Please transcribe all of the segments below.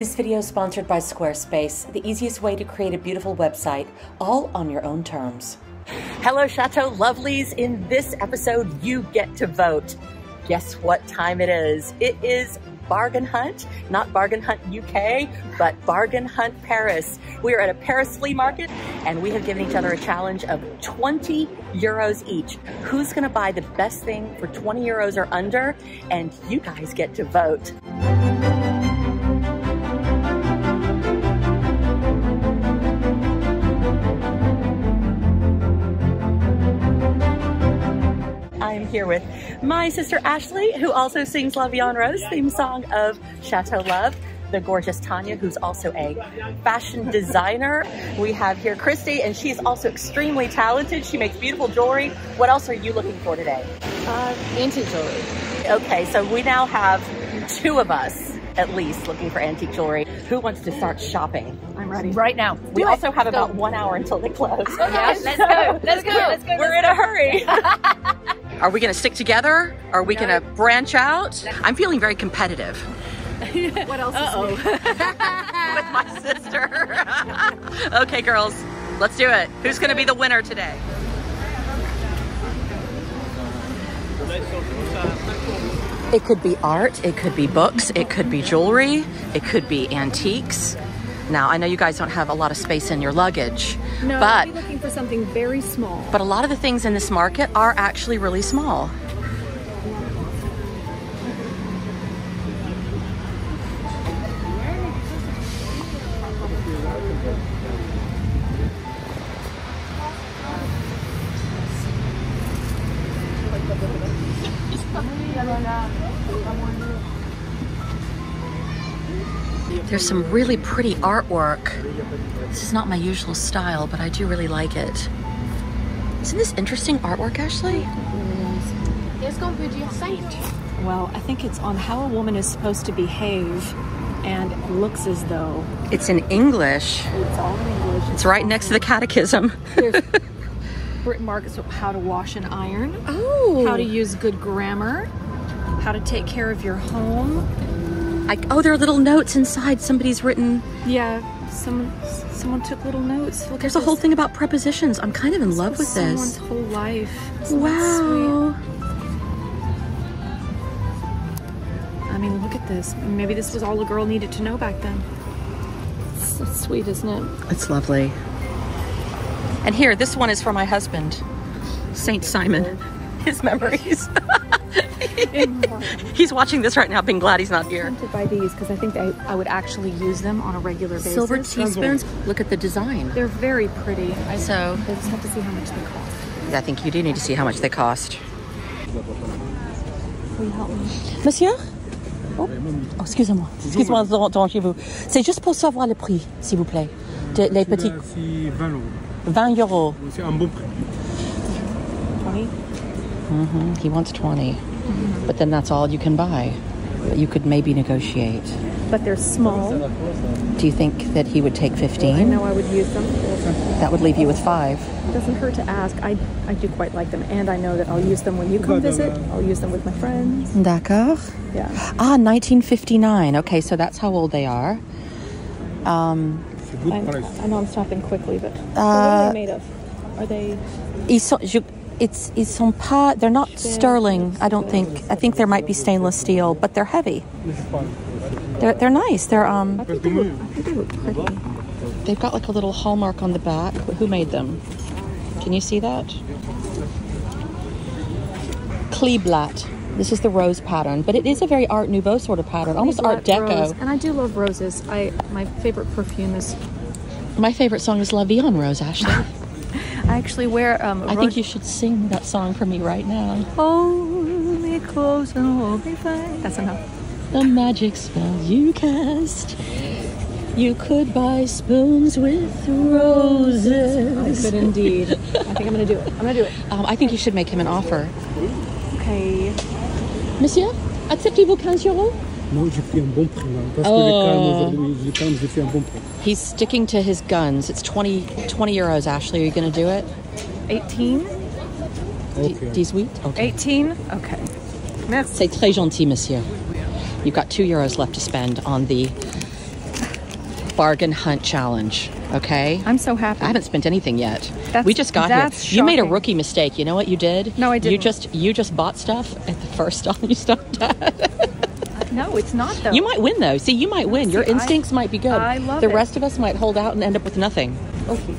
This video is sponsored by Squarespace, the easiest way to create a beautiful website, all on your own terms. Hello, Chateau Lovelies. In this episode, you get to vote. Guess what time it is? It is Bargain Hunt, not Bargain Hunt UK, but Bargain Hunt Paris. We are at a Paris flea market, and we have given each other a challenge of 20 euros each. Who's going to buy the best thing for 20 euros or under? And you guys get to vote. Here with my sister Ashley, who also sings La Vie en Rose, theme song of Chateau Love, the gorgeous Tanya, who's also a fashion designer. We have here Christy, and she's also extremely talented. She makes beautiful jewelry. What else are you looking for today? Antique jewelry. Okay, so we now have two of us at least looking for antique jewelry. Who wants to start shopping? I'm ready. Right now. We also have about 1 hour until they close. Yes, let's go. Let's go. Let's go. We're in a hurry. Are we gonna stick together? Are we gonna branch out? I'm feeling very competitive. What else is new? With my sister. Okay, girls, let's do it. Who's gonna be the winner today? It could be art, it could be books, it could be jewelry, it could be antiques. Now, I know you guys don't have a lot of space in your luggage, no, but we'll be looking for something very small. But a lot of the things in this market are actually really small. There's some really pretty artwork. This is not my usual style, but I do really like it. Isn't this interesting artwork, Ashley? Well, I think it's on how a woman is supposed to behave, and it looks as though... It's in English. It's all in English. It's right next to the catechism. There's Brit marks of how to wash and iron, how to use good grammar, how to take care of your home. Oh, there are little notes inside. Somebody's written. Yeah, someone took little notes. Look, there's a whole thing about prepositions. I'm kind of in love with this. Someone's whole life. Isn't wow. Sweet? I mean, look at this. Maybe this was all a girl needed to know back then. It's so sweet, isn't it? It's lovely. And here, this one is for my husband, Saint Simon. His memories. He's watching this right now, being glad he's not here. I'm tempted by these because I think I would actually use them on a regular basis. Silver teaspoons. Look at the design. They're very pretty. I just have to see how much they cost. I think you do need to see how much they cost. Will you help me? Monsieur? Oh, excusez-moi. Excusez-moi de déranger vous. C'est juste pour savoir le prix, s'il vous plaît. Les petits... C'est 20 euros. 20 euros. C'est un bon prix. 20? Mm-hmm. He wants 20. Mm-hmm. But then that's all you can buy. You could maybe negotiate. But they're small. Do you think that he would take 15? I know I would use them. That would leave you with 5. It doesn't hurt to ask. I do quite like them. And I know that I'll use them when you come visit. I'll use them with my friends. D'accord. Yeah. Ah, 1959. Okay, so that's how old they are. I know I'm stopping quickly, but what are they made of? Are they... They're not sterling, I don't think. I think there might be stainless steel, but they're heavy. They're nice. I think they look pretty. They've got like a little hallmark on the back. Who made them? Can you see that? Kleeblatt. This is the rose pattern, but it is a very Art Nouveau sort of pattern, almost Art Deco. Rose. And I do love roses. My favorite perfume is... My favorite song is La Vie en Rose, Ashley. I actually wear I think you should sing that song for me right now. Hold me close and hold me tight. That's enough. The magic spell you cast. You could buy spoons with roses. I could indeed. I think I'm going to do it. I'm going to do it. I think you should make him an offer. Okay. Monsieur, acceptez-vous 15 euros? Oh. He's sticking to his guns. It's 20 euros, Ashley. Are you going to do it? 18? Okay. 18? Okay. 18? Okay. Merci. C'est très gentil, monsieur. You've got 2 euros left to spend on the Bargain Hunt Challenge, okay? I'm so happy. I haven't spent anything yet. We just got here. Shocking. You made a rookie mistake. You know what you did? No, I didn't. You just bought stuff at the first stall you stopped at. No, it's not, though. You might win, though. See, you might win. Your instincts might be good. I love it. The rest of us might hold out and end up with nothing. Okay.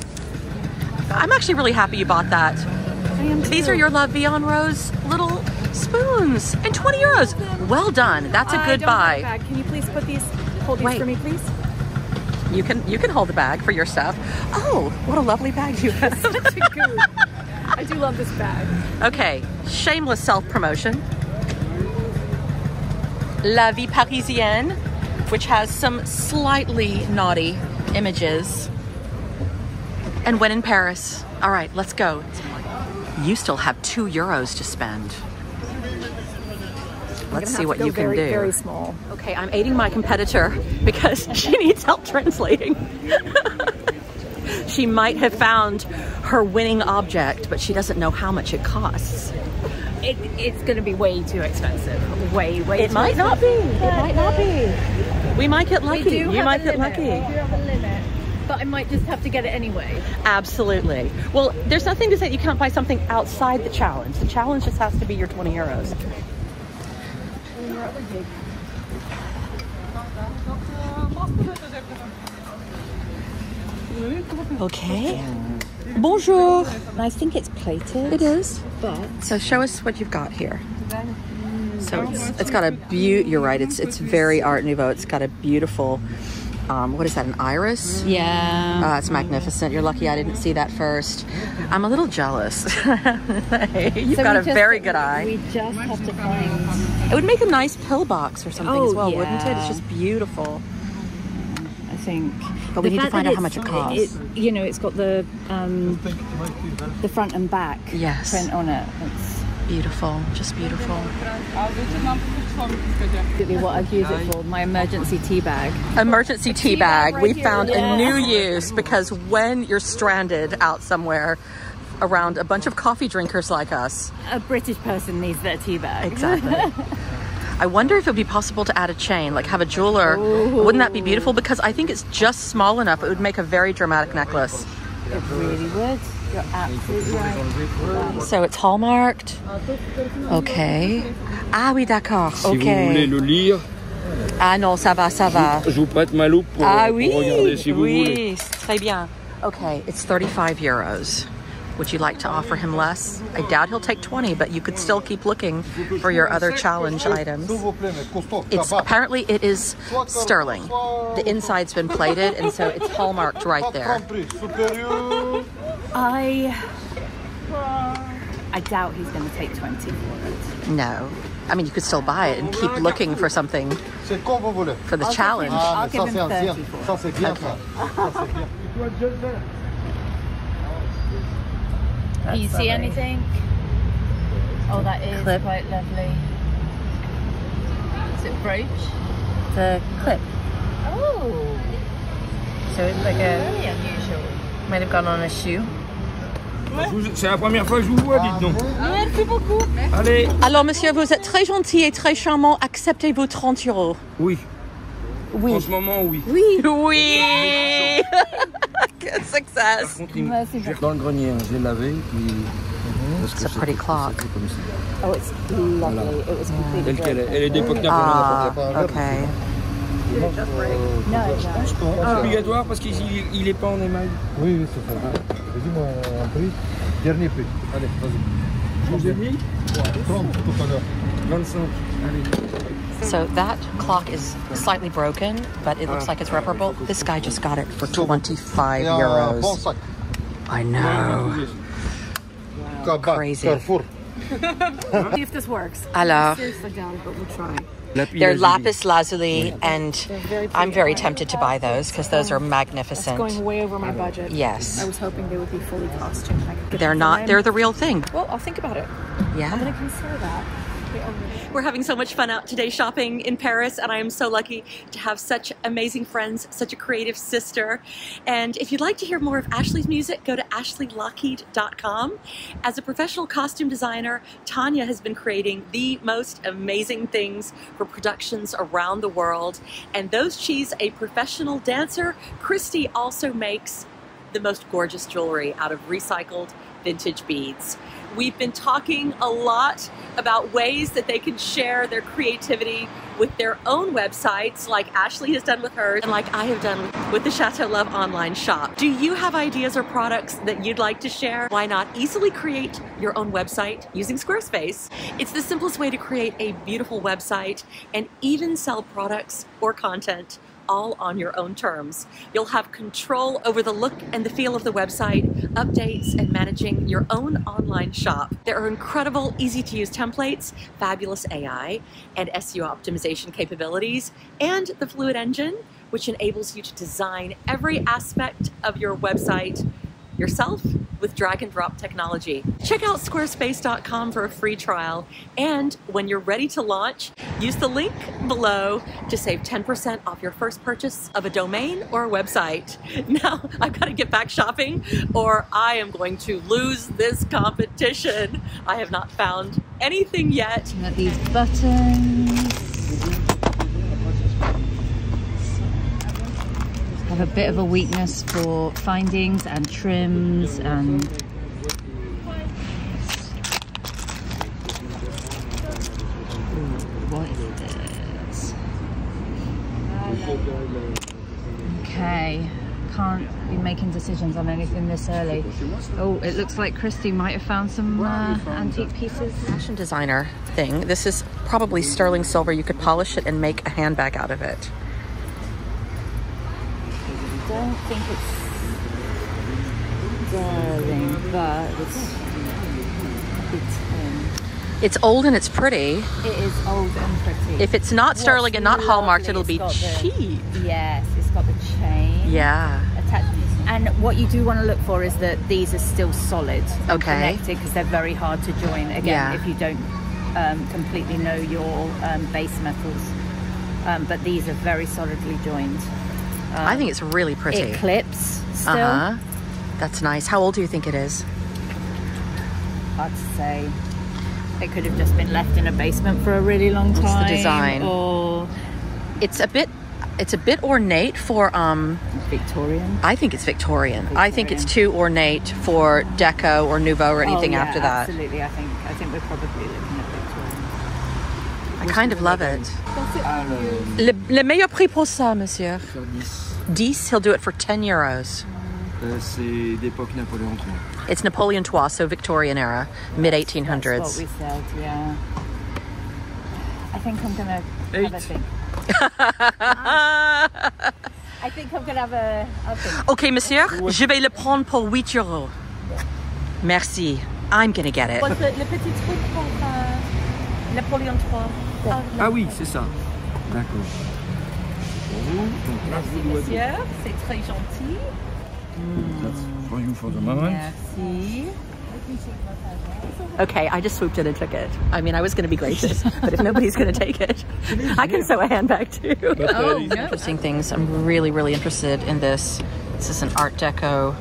I'm actually really happy you bought that. I am too. These are your La Vie en Rose little spoons and 20 euros. Well done. That's a good buy. Bag. Can you please put these, hold these for me, please? You can hold the bag for your stuff. Oh, what a lovely bag you have. Such a good. I do love this bag. Okay, shameless self-promotion. La Vie Parisienne, which has some slightly naughty images. And when in Paris. All right, let's go. You still have 2 euros to spend. Let's see what you can do. Very small. Okay, I'm aiding my competitor because she needs help translating. She might have found her winning object, but she doesn't know how much it costs. It's going to be way too expensive. Way too expensive. It might not be. It might not be. We might get lucky. You might get lucky. We do have a limit. But I might just have to get it anyway. Absolutely. Well, there's nothing to say that you can't buy something outside the challenge. The challenge just has to be your 20 euros. Okay. Bonjour. I think it's plated. It is. But so show us what you've got here. So it's got a beautiful, you're right, it's very Art Nouveau. It's got a beautiful, what is that, an iris? Yeah. It's magnificent. You're lucky I didn't see that first. I'm a little jealous. You've got a very good eye. We just have to find... It would make a nice pillbox or something as well, wouldn't it? It's just beautiful. I think. But we need to find out how much it costs. You know, it's got the front and back print on it. It's beautiful, just beautiful. What I've used it for, my emergency tea bag. Emergency tea bag. Right, we found a new use because when you're stranded out somewhere around a bunch of coffee drinkers like us, a British person needs their tea bag. Exactly. I wonder if it would be possible to add a chain, like have a jeweler. Ooh. Wouldn't that be beautiful? Because I think it's just small enough. It would make a very dramatic necklace. It really would. You're absolutely right. So it's hallmarked. Okay. Ah oui, d'accord. Okay. Si vous voulez le lire. Ah non, ça va, ça va. Je vous prête ma loupe pour regarder si vous voulez. Oui, très bien. Okay, it's 35 euros. Would you like to offer him less? I doubt he'll take 20, but you could still keep looking for your other challenge items. It's apparently it is sterling. The inside's been plated, and so it's hallmarked right there. I doubt he's going to take 20 for it. No. I mean, you could still buy it and keep looking for something for the challenge. I'll give him 30 for it. Okay. Do you see anything? Oh, that is clip. Quite lovely. Is it brooch? The clip. Oh! So it's like a... Very unusual. Might have gone on a shoe. C'est la première fois que je vous vois, dites donc. Merci beaucoup. Allez. Alors, monsieur, vous êtes très gentil et très charmant. Acceptez vos 30 euros. Oui. Oui. En ce moment, oui. Oui. Oui. Good success. It's a pretty clock. Oh, it's lovely. It was completely great. Okay. Obligatoire parce qu'il est pas en émail. Oui, c'est ça. Dis-moi un prix. Dernier prix. Allez, vas-y. Je vous ai mis 30 tout à l'heure. 25. Allez. So that clock is slightly broken, but it looks like it's reparable. This guy just got it for 25 euros. I know. Wow. Crazy. See if this works. Alors. They're lapis lazuli, and I'm very tempted to buy those because those are magnificent. That's going way over my budget. Yes. I was hoping they would be fully costumed. They're not. They're the real thing. Well, I'll think about it. Yeah. I'm going to consider that. We're having so much fun out today shopping in Paris, and I am so lucky to have such amazing friends, such a creative sister. And if you'd like to hear more of Ashley's music, go to ashleylockheed.com. As a professional costume designer, Tanya has been creating the most amazing things for productions around the world. And though she's a professional dancer, Christy also makes the most gorgeous jewelry out of recycled vintage beads. We've been talking a lot about ways that they can share their creativity with their own websites, like Ashley has done with hers and like I have done with the Chateau Love online shop. Do you have ideas or products that you'd like to share? Why not easily create your own website using Squarespace? It's the simplest way to create a beautiful website and even sell products or content all on your own terms. You'll have control over the look and the feel of the website, updates, and managing your own online shop. There are incredible, easy-to-use templates, fabulous AI, and SEO optimization capabilities, and the Fluid Engine, which enables you to design every aspect of your website yourself with drag and drop technology. Check out squarespace.com for a free trial, and when you're ready to launch, use the link below to save 10% off your first purchase of a domain or a website. Now I've got to get back shopping or I am going to lose this competition. I have not found anything yet. Looking at these buttons. I have a bit of a weakness for findings and trims and okay, can't be making decisions on anything this early. Oh, it looks like Christy might have found some antique pieces. Fashion designer thing. This is probably sterling silver. You could polish it and make a handbag out of it. I don't think it's sterling, but it's old and it's pretty. It is old and pretty. If it's not sterling and not hallmarked, it'll be cheap. Yes, it's got the chain. Yeah. Attached. And what you do want to look for is that these are still solid. Okay. Connected, because they're very hard to join again if you don't completely know your base metals. But these are very solidly joined. I think it's really pretty. It clips still. That's nice. How old do you think it is? Hard to say. It could have just been left in a basement for a really long time. What's the design? Or it's a bit ornate for Victorian. I think it's Victorian. I think it's too ornate for Deco or Nouveau or anything after that. Absolutely. I think we're probably looking at Victorian. I kind of love it. Le meilleur prix pour ça, monsieur. 10. He'll do it for €10. C'est d'époque Napoleon III. It's Napoleon III, so Victorian era, mid-1800s. That's what we said, yeah. I think I'm gonna have a think. I think I'm gonna have a think. Okay, monsieur, je vais le prendre pour €8. Merci. I'm gonna get it. What's le petit truc pour Napoleon III? Ah oui, c'est ça. D'accord. Merci, monsieur. C'est très gentil. That's for you for the moment. Merci. Okay, I just swooped in and took it. I mean, I was going to be gracious, but if nobody's going to take it, I can sew a handbag too. Oh, no. Interesting things. I'm really, really interested in this. This is an Art Deco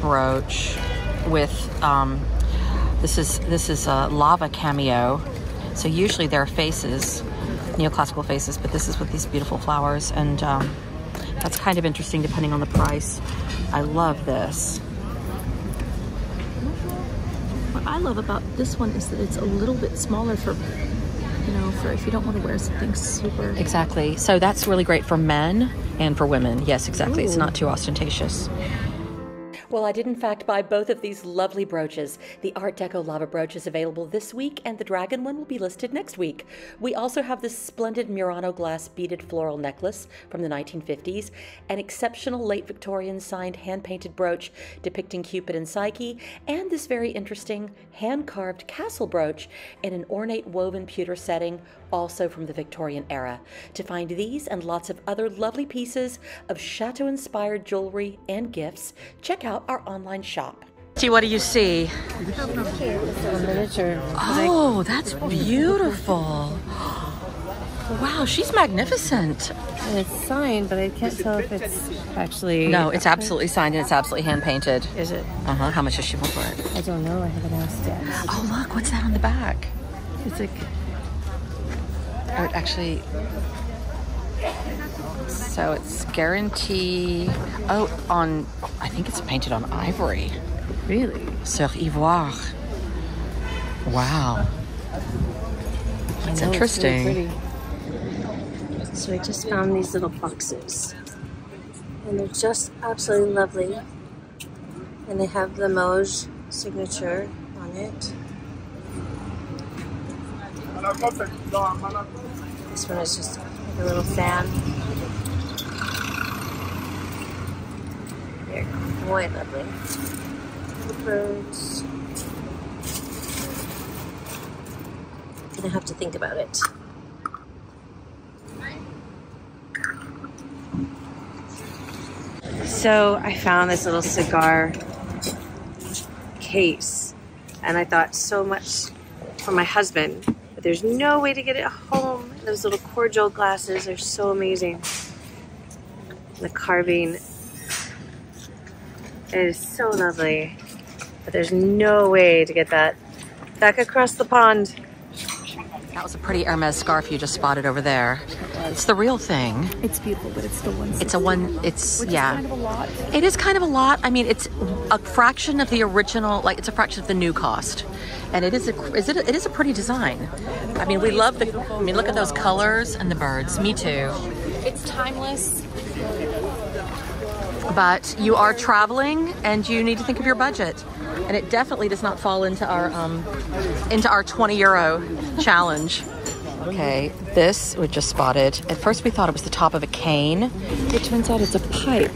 brooch with this is a lava cameo. So usually there are faces, neoclassical faces, but this is with these beautiful flowers and. That's kind of interesting depending on the price. I love this. What I love about this one is that it's a little bit smaller for, you know, for if you don't want to wear something super. Exactly. So that's really great for men and for women. Yes, exactly. Ooh. It's not too ostentatious. Well, I did in fact buy both of these lovely brooches. The Art Deco Lava brooch is available this week and the dragon one will be listed next week. We also have this splendid Murano glass beaded floral necklace from the 1950s, an exceptional late Victorian signed hand-painted brooch depicting Cupid and Psyche, and this very interesting hand-carved castle brooch in an ornate woven pewter setting, also from the Victorian era. To find these and lots of other lovely pieces of chateau-inspired jewelry and gifts, check out our online shop. What do you see? Oh, that's beautiful. Wow, she's magnificent. And it's signed, but I can't tell if it's actually... No, it's absolutely signed and it's absolutely hand-painted. Is it? Uh-huh. How much does she want for it? I don't know. I haven't asked yet. Oh, look. What's that on the back? It's like... Oh, actually... So it's guarantee... Oh, on... I think it's painted on ivory. Really? Sur Ivoire. Wow. That's interesting. It's really pretty. So I just found these little boxes and they're just absolutely lovely, and they have the Limoges signature on it. This one is just like a little fan. They're quite lovely. The birds. I'm gonna have to think about it. So I found this little cigar case and I thought so much for my husband, but there's no way to get it home. Those little cordial glasses are so amazing. The carving is so lovely, but there's no way to get that back across the pond. That was a pretty Hermes scarf you just spotted over there. It's the real thing. It's beautiful, but it's the one. It's a one. It's yeah. Kind of a lot. It is kind of a lot. I mean, it's a fraction of the original. Like it's a fraction of the new cost, and it is a. Is it? It is a pretty design. I mean, we love the. I mean, look at those colors and the birds. Me too. It's timeless. But you are traveling, and you need to think of your budget. And it definitely does not fall into our 20 euro challenge. Okay, this we just spotted. At first we thought it was the top of a cane. It turns out it's a pipe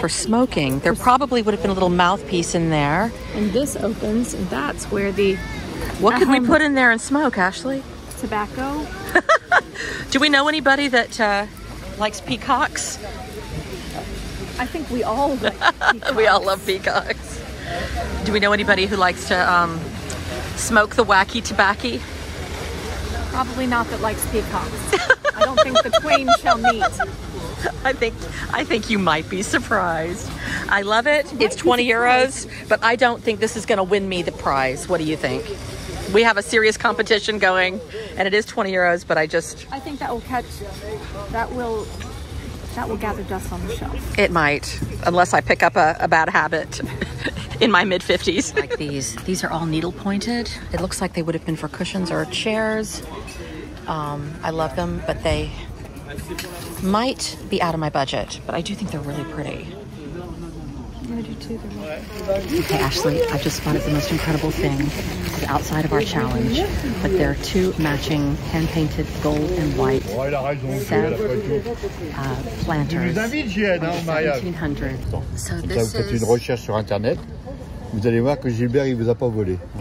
for smoking. There probably would have been a little mouthpiece in there. And this opens, and that's where the... What could we put in there and smoke, Ashley? Tobacco. Do we know anybody that likes peacocks? I think we all like peacocks. We all love peacocks. Do we know anybody who likes to smoke the wacky tobacco? Probably not that likes peacocks. I don't think the twain shall meet. I think you might be surprised. I love it. It's 20 euros, but I don't think this is going to win me the prize. What do you think? We have a serious competition going, and it is 20 euros, but I just... I think that will catch... That will gather dust on the shelf. It might, unless I pick up a bad habit in my mid-50s. Like these are all needle-pointed. It looks like they would have been for cushions or chairs. I love them, but they might be out of my budget, but I do think they're really pretty. I do too. Okay, Ashley, I've just spotted the most incredible thing outside of our challenge, but there are two matching hand-painted gold and white Sèvres planters from the 1700s. So this is...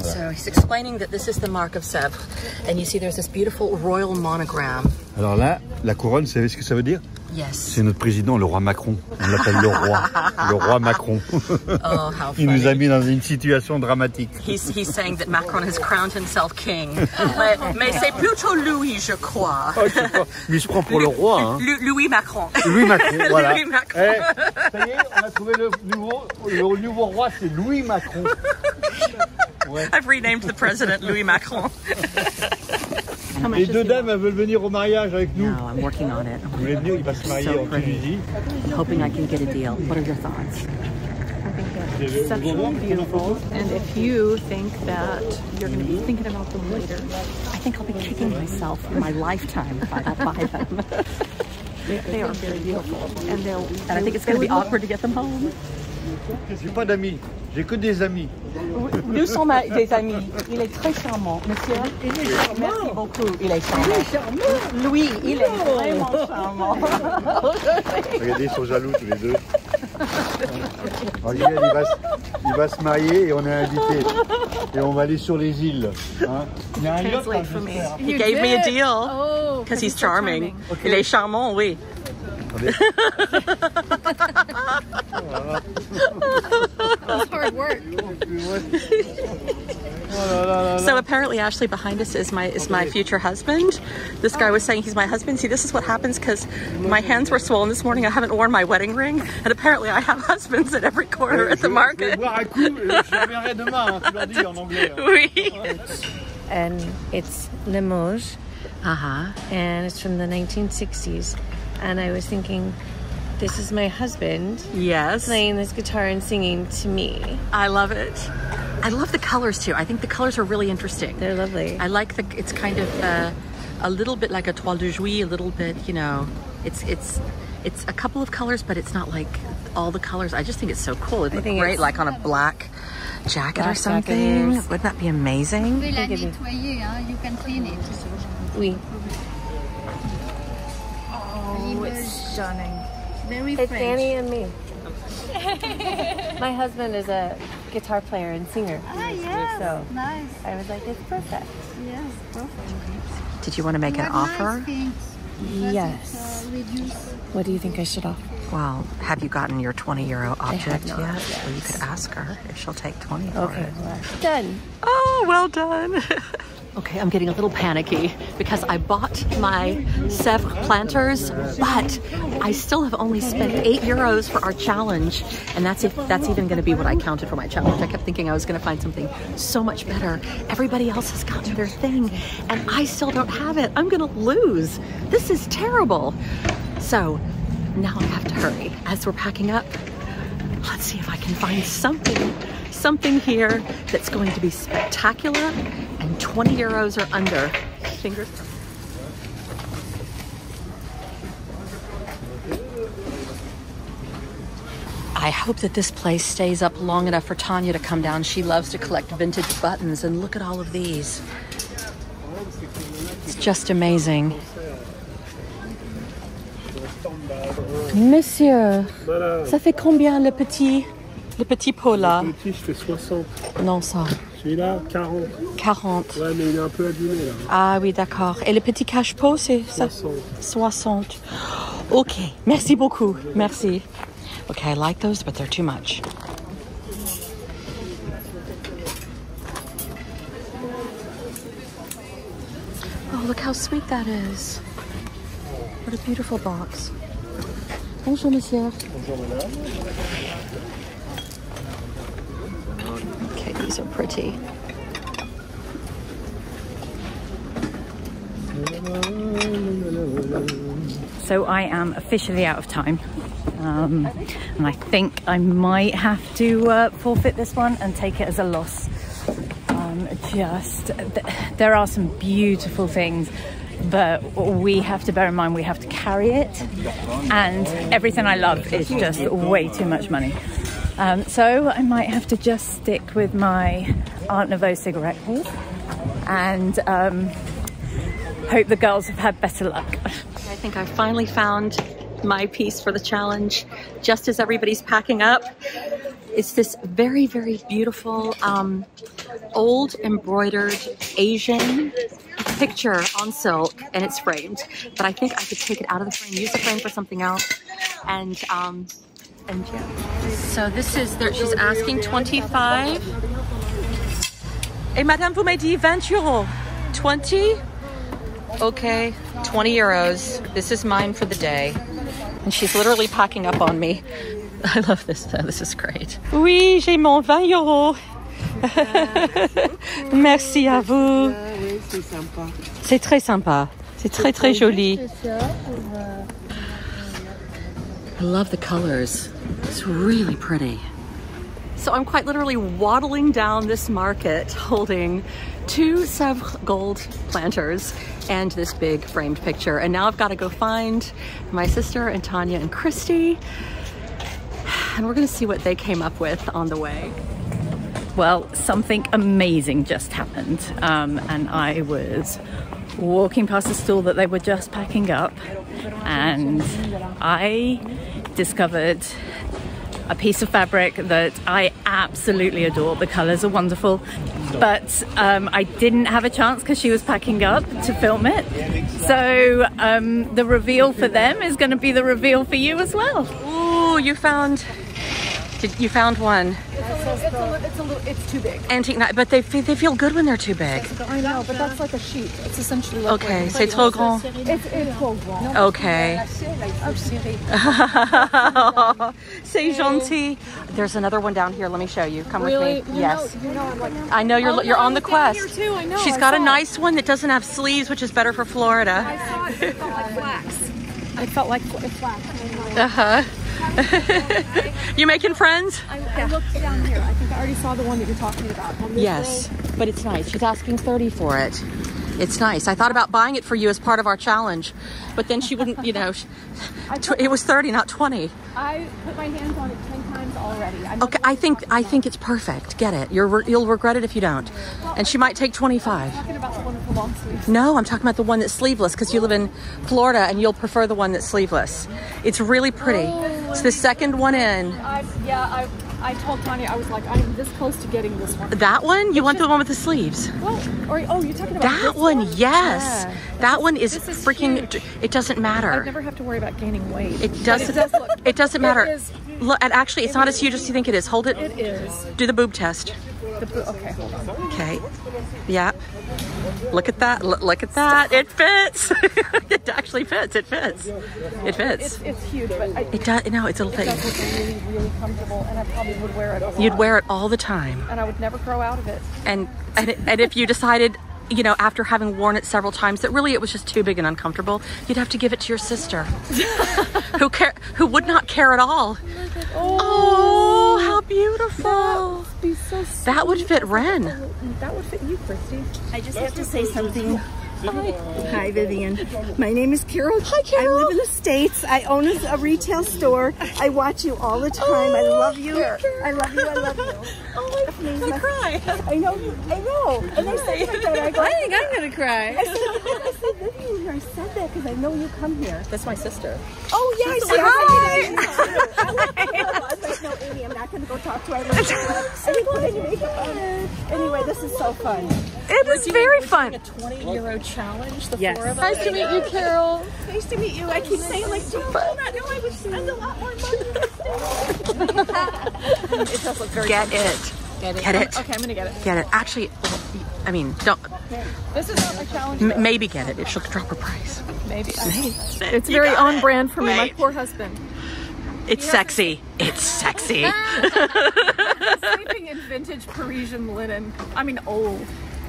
So he's explaining that this is the mark of Sèvres, and you see there's this beautiful royal monogram. Alors là, la couronne, vous savez ce que ça veut dire? Yes. C'est notre président, le roi Macron. On l'appelle le roi Macron. Oh, how funny. Il nous a mis dans une situation dramatique. He's saying that Macron has crowned himself king. mais c'est plutôt Louis, je crois. Oh, mais je prends pour le roi. Hein. Louis Macron. Louis Macron, voilà. Louis Macron. Ça y est, on a trouvé le nouveau roi, c'est Louis Macron. Ouais. I've renamed the president Louis Macron. Les deux dames veulent venir au mariage avec nous. No, I'm working on it. Vous voulez venir, il va se marier en Tunisie. I'm hoping I can get a deal. What are your thoughts? I think that's exceptionally beautiful. And if you think that you're going to be thinking about them later, I think I'll be kicking myself in my lifetime if I don't buy them. They are very beautiful, and I think it's going to be awkward to get them home. J'ai pas d'amis, j'ai que des amis. Nous sommes des amis. Il est très charmant, monsieur. Il est charmant. Merci beaucoup. Il est charmant. Il est charmant. Louis, il est vraiment charmant. Regardez, ils sont jaloux tous les deux. Regardez, il va se marier et on est invité. Et on va aller sur les îles. Hein? Il y a un yacht, j'espère. He gave me a deal because he's charming. Il est charmant, oui. was hard work. So apparently Ashley behind us is my future husband. This guy was saying he's my husband. See, this is what happens because my hands were swollen this morning. I haven't worn my wedding ring, and apparently I have husbands at every corner at the market. And it's Limoges, and it's from the 1960s. And I was thinking, this is my husband. Yes, playing this guitar and singing to me. I love it. I love the colors too. I think the colors are really interesting. They're lovely. I like the. It's kind of a little bit like a toile de jouy. A little bit, you know. It's a couple of colors, but it's not like all the colors. I just think it's so cool. It'd look great, like on a black jacket or something. Wouldn't that be amazing? You can clean it. Oui. Oh, it's stunning. Very French. It's Danny and me. My husband is a guitar player and singer. Ah, yes. So nice. I was like, it's perfect. Yes, perfect. Did you want to make an offer? Yes. What do you think I should offer? Well, have you gotten your 20 euro object yet? Yes. Well, you could ask her if she'll take 20 for it. Okay, done. Oh, well done. Okay, I'm getting a little panicky because I bought my Sèvres planters, but I still have only spent 8 euros for our challenge, and that's even going to be what I counted for my challenge. I kept thinking I was going to find something so much better. Everybody else has gotten their thing, and I still don't have it. I'm going to lose. This is terrible. So now I have to hurry. As we're packing up, let's see if I can find something here that's going to be spectacular. 20 euros or under. Fingers crossed. I hope that this place stays up long enough for Tanya to come down. She loves to collect vintage buttons, and look at all of these. It's just amazing. Monsieur, ça fait combien le petit pot là? Le petit, je fais 60. Non, ça. Celui-là, 40. 40. Ouais, mais il est un peu abîmé, là. Ah oui, d'accord. Et le petit cache-pot, c'est ça? 60. 60. OK. Merci beaucoup. Merci. OK, I like those, but they're too much. Oh, look how sweet that is. What a beautiful box. Bonjour, monsieur. Bonjour, madame. These are pretty. So I am officially out of time, and I think I might have to forfeit this one and take it as a loss. There are some beautiful things, but we have to bear in mind we have to carry it, and everything I love is just way too much money. So I might have to just stick with my Art Nouveau cigarette haul and hope the girls have had better luck. I think I finally found my piece for the challenge just as everybody's packing up. It's this very, very beautiful old embroidered Asian picture on silk, and it's framed. But I think I could take it out of the frame, use the frame for something else, and yeah. So this is there, she's asking 25. Hey, madame, vous m'avez dit 20 euros. 20? Okay, 20 euros. This is mine for the day. And she's literally packing up on me. I love this, though. This is great. Oui, j'ai mon 20 euros. Merci à vous. C'est sympa. C'est très sympa. C'est très, très joli. I love the colors. It's really pretty. So I'm quite literally waddling down this market holding two Sèvres gold planters and this big framed picture. And now I've got to go find my sister and Tanya and Christy. And we're going to see what they came up with on the way. Well, something amazing just happened. And I was walking past a stall that they were just packing up, and I discovered a piece of fabric that I absolutely adore. The colors are wonderful, but I didn't have a chance because she was packing up to film it. So the reveal for them is going to be the reveal for you as well. Oh, you found... Did you found one? It's too big. Antique knife, but they feel good when they're too big. I know, but that's like a sheet. It's essentially like okay. C'est trop grand. It's trop grand. Okay. C'est gentil. There's another one down here. Let me show you. Come with me. Yes. I know you're on the quest. She's got a nice one that doesn't have sleeves, which is better for Florida. I saw it. It felt like wax. I felt like wax. You making friends? I looked down here. I think I already saw the one that you're talking about. Yes, but it's nice. She's asking $30 for it. It's nice. I thought about buying it for you as part of our challenge, but then she wouldn't, you know, it was $30, not $20. I put my hands on it 10 times already. Okay, I think it's perfect. Get it. You'll regret it if you don't. And she might take $25. I'm talking about the one with the long sleeves. No, I'm talking about the one that's sleeveless because you live in Florida and you'll prefer the one that's sleeveless. It's really pretty. It's the second one in. I told Tanya, I was like, I'm this close to getting this one. That one? You want the one with the sleeves? What? Oh, you're talking about that one? Yes. Yeah. That one is freaking, huge. It doesn't matter. I never have to worry about gaining weight. It doesn't matter. Look, and actually, it's not as huge as you think it is. Hold it. It is. Do the boob test. Okay, hold on. Okay. Yeah. Look at that. Look at that. It fits. It actually fits. It fits. It fits. It's huge, but it does. No, it's a little thing. It does look really, really comfortable, and I probably would wear it a lot. You'd wear it all the time. And I would never grow out of it. And if you decided, you know, after having worn it several times, that really it was just too big and uncomfortable, you'd have to give it to your sister, who would not care at all. Oh, how beautiful! That would be so sweet. That would fit Ren. That would fit you, Christy. I just have to say something. Hi, Vivienne. My name is Carol. Hi, Carol. I live in the States. I own a retail store. I watch you all the time. Oh, I love you. I love you. I love you. Oh, I'm going to cry. I know. I know. And I said like that. I think I'm going to cry. I said Vivienne here. I said that because I know you come here. That's my sister. Oh, yeah. She's I was like, no, Amy, I'm not going to go talk to her. Anyway, this is so fun. It was very fun. A 20-euro challenge. The four of us. Nice to meet you, Carol. Nice to meet you. I keep saying like, do you not know I would spend a lot more money? It does look very. Get it. Get it. Get it. Okay, I'm gonna get it. Get it. Actually, I mean, don't. This is not my challenge. Maybe get it if she'll drop her price. Maybe. It's very on brand for me. My poor husband. It's sexy. It's sexy. Sleeping in vintage Parisian linen. I mean, old.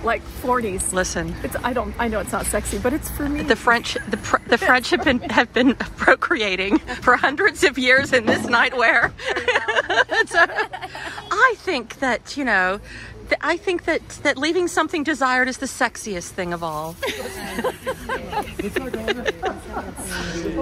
Like 40s. Listen, I know it's not sexy, but it's for me. The French have been procreating for hundreds of years in this nightwear. So, I think that leaving something desired is the sexiest thing of all.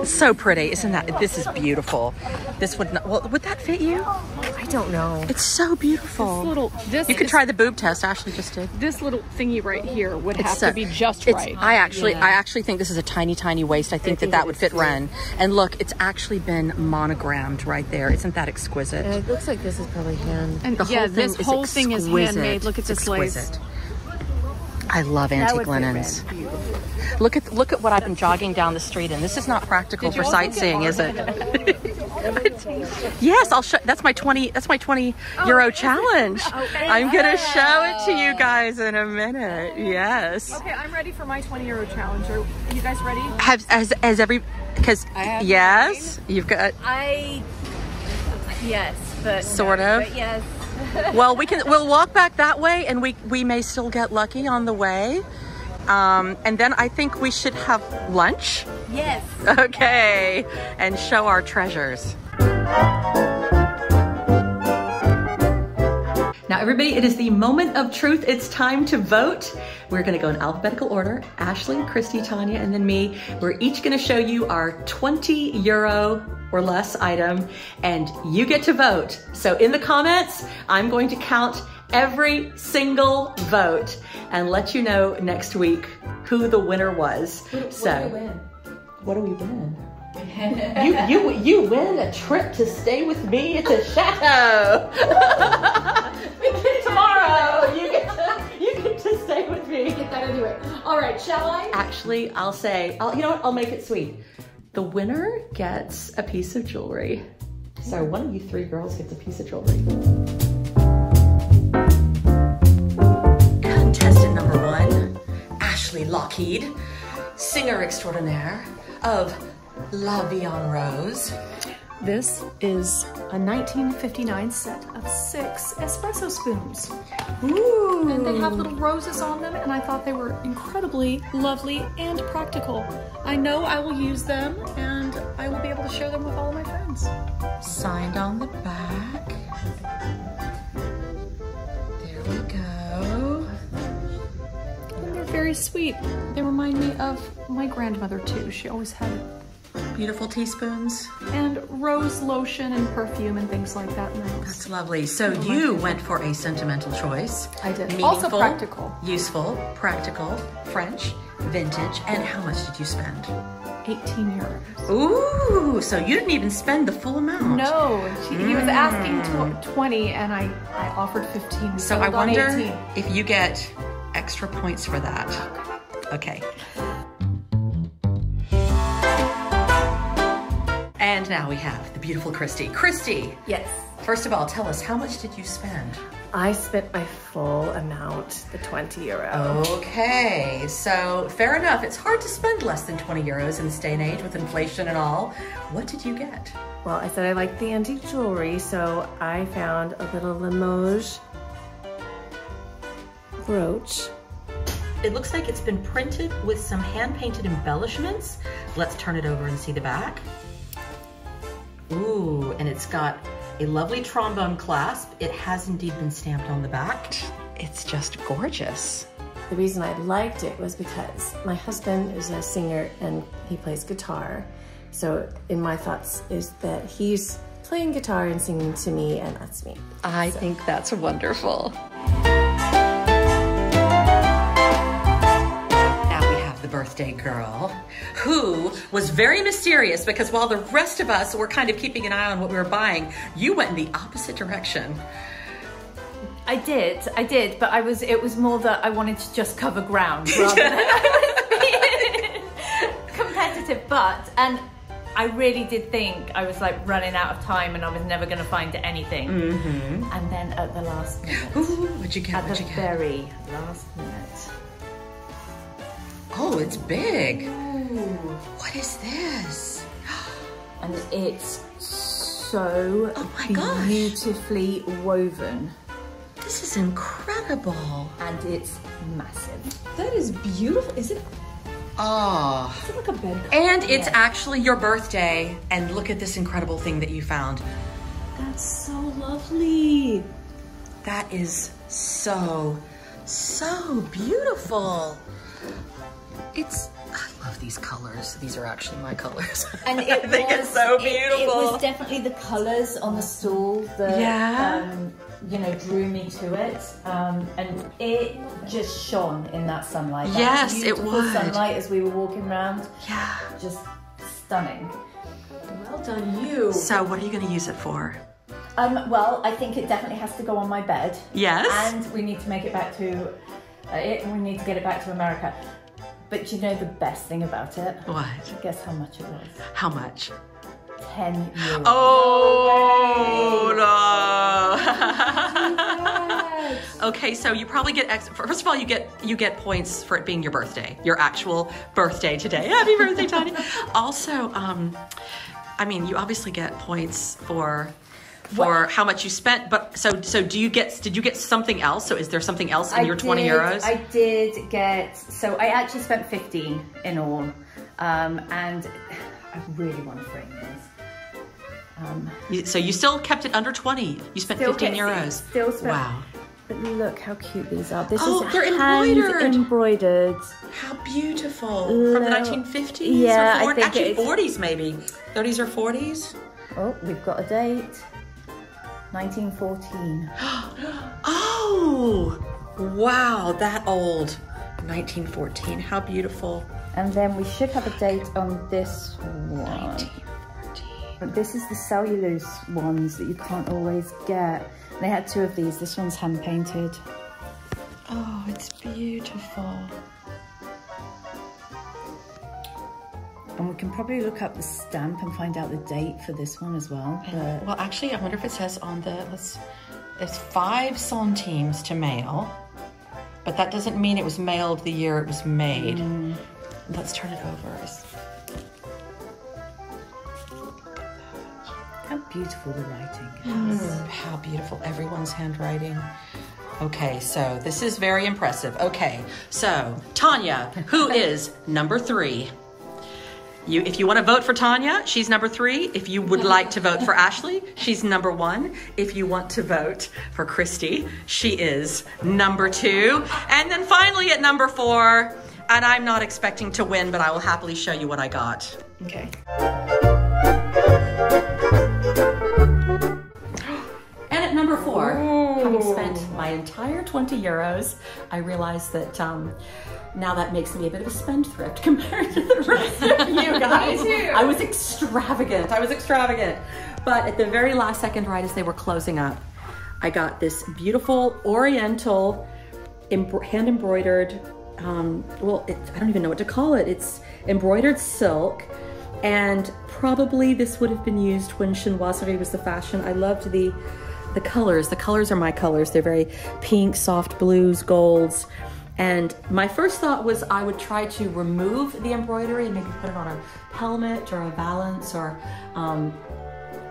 So pretty, isn't that? This is beautiful. This would not. Well, would that fit you? I don't know. It's so beautiful. You could try the boob test. Ashley just did. This little thingy right here would have to be just right. I actually think this is a tiny, tiny waist. I think that would fit Ren. And look, it's actually been monogrammed right there. Isn't that exquisite? It looks like this is probably hand. And this whole thing is handmade. Look at this lace. I love antique linens. Look at what I've been jogging down the street in. This is not practical for sightseeing, is it? Yes, I'll show. That's my 20 euro challenge. Okay. I'm gonna show it to you guys in a minute. Yes. Okay, I'm ready for my 20 euro challenge. Are you guys ready? Yes. Well, we'll walk back that way, and we may still get lucky on the way. And then I think we should have lunch. Yes. Okay. And show our treasures. Now, everybody, it is the moment of truth. It's time to vote. We're going to go in alphabetical order. Ashley, Christy, Tanya, and then me. We're each going to show you our 20 euro or less item, and you get to vote. So in the comments, I'm going to count every single vote and let you know next week who the winner was. What do we win? You win a trip to stay with me at the chateau. Tomorrow you get to stay with me. Get that anyway. All right, shall I? Actually, I'll say, you know what? I'll make it sweet. The winner gets a piece of jewelry. So one of you three girls gets a piece of jewelry. Contestant number one, Ashley Lockheed, singer extraordinaire of La Vie en Rose. This is a 1959 set of 6 espresso spoons. Ooh. And they have little roses on them, and I thought they were incredibly lovely and practical. I know I will use them, and I will be able to share them with all my friends. Signed on the back. There we go. And they're very sweet. They remind me of my grandmother too. She always had beautiful teaspoons. And rose lotion and perfume and things like that. Nice. That's lovely. So you went for a sentimental choice. I did. Meaningful, also practical. Useful, practical, French, vintage. And how much did you spend? 18 euros. Ooh, so you didn't even spend the full amount. No, he was asking 20 and I offered 15. So I wonder 18. If you get extra points for that. Okay. And now we have the beautiful Christy. Christy! Yes. First of all, tell us, how much did you spend? I spent my full amount, the 20 euros. Okay, so fair enough. It's hard to spend less than 20 euros in this day and age with inflation and all. What did you get? Well, I said I liked the antique jewelry, so I found a little Limoges brooch. It looks like it's been printed with some hand-painted embellishments. Let's turn it over and see the back. Ooh, and it's got a lovely trombone clasp. It has indeed been stamped on the back. It's just gorgeous. The reason I liked it was because my husband is a singer and he plays guitar. So in my thoughts is that he's playing guitar and singing to me, and that's me. I think that's wonderful. Birthday girl, who was very mysterious, because while the rest of us were kind of keeping an eye on what we were buying, you went in the opposite direction. I did, but it was more that I wanted to just cover ground rather than I was being competitive, and I really did think I was like running out of time and I was never going to find anything. Mm-hmm. And then at the last minute, at the very last minute. Oh, it's big. Ooh. What is this? And it's so beautifully woven. This is incredible. And it's massive. That is beautiful. Is it? Oh. Is it like a bed cover? And it's actually your birthday. And look at this incredible thing that you found. That's so lovely. That is so, so beautiful. I love these colors. These are actually my colors. And I think it's so beautiful. It was definitely the colors on the stool that drew me to it. And it just shone in that sunlight. That beautiful sunlight as we were walking around. Yeah. Just stunning. Well done, you. So what are you going to use it for? Well, I think it definitely has to go on my bed. Yes. And we need to make it back to we need to get it back to America. But you know the best thing about it? What? Guess how much it was. How much? 10 euros. Oh, no. Okay, so you probably get first of all, you get points for it being your birthday, your actual birthday today. Happy birthday, Tanya. Also, I mean, you obviously get points for how much you spent, but so did you get something else? So is there something else in your 20 euros? I did get, so I actually spent 15 in all, and I really want to frame this. So you still kept it under 20. You spent 15 euros. Still spent. Wow. But look how cute these are. This is they're embroidered. How beautiful. From the 1950s or 40s? Actually 40s maybe. 30s or 40s? Oh, we've got a date. 1914. Oh! Wow, that old. 1914, how beautiful. And then we should have a date on this one. 1914. This is the cellulose ones that you can't always get. They had 2 of these. This one's hand-painted. Oh, it's beautiful. And we can probably look up the stamp and find out the date for this one as well. But... Well, actually, I wonder if it says on the... There's 5 centimes to mail, but that doesn't mean it was mail of the year it was made. Mm. Let's turn it over. How beautiful the writing is. Mm. How beautiful everyone's handwriting. Okay, so this is very impressive. Okay, so Tanya, who is number 3? If you want to vote for Tanya, she's number 3. If you would like to vote for Ashley, she's number 1. If you want to vote for Christy, she is number 2. And then finally at number 4, and I'm not expecting to win, but I will happily show you what I got. Okay. And at number 4, having spent my entire 20 euros, I realized that now that makes me a bit of a spendthrift compared to the rest of you guys. I was extravagant. But at the very last second, right as they were closing up, I got this beautiful oriental hand embroidered, I don't even know what to call it. It's embroidered silk, and probably this would have been used when chinoiserie was the fashion. I loved the colors. The colors are my colors. They're very pink, soft blues, golds. And my first thought was I would try to remove the embroidery and maybe put it on a helmet or a valance or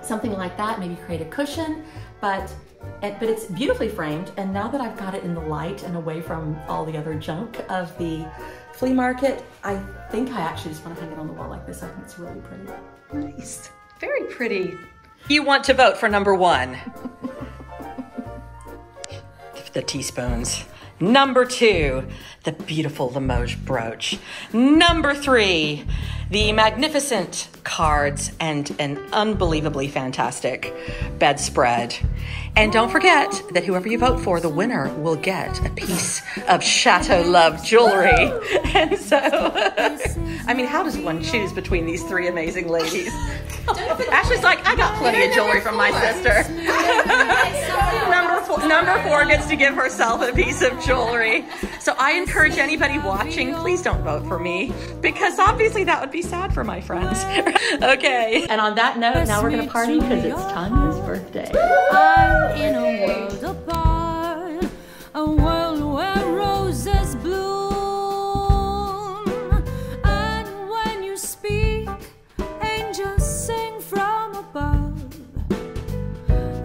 something like that, maybe create a cushion, but it's beautifully framed. And now that I've got it in the light and away from all the other junk of the flea market, I think I actually just want to hang it on the wall like this. I think it's really pretty. Nice, very pretty. You want to vote for number 1. The teaspoons. Number 2, the beautiful Limoges brooch. Number 3, the magnificent cards and an unbelievably fantastic bedspread. And don't forget that whoever you vote for, the winner will get a piece of Chateau Love jewelry. And so, I mean, how does one choose between these 3 amazing ladies? Ashley's like, I got plenty of jewelry from my sister. Number 4 gets to give herself a piece of jewelry. So I encourage anybody watching, please don't vote for me, because obviously that would be sad for my friends. Okay. And on that note, now we're going to party because it's Tanya's birthday. I'm in a world apart, a world where roses bloom. And when you speak, angels sing from above.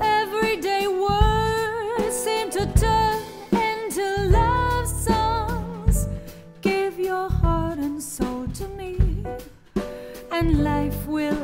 Everyday words seem to turn into love songs. Give your heart and soul to me, and life will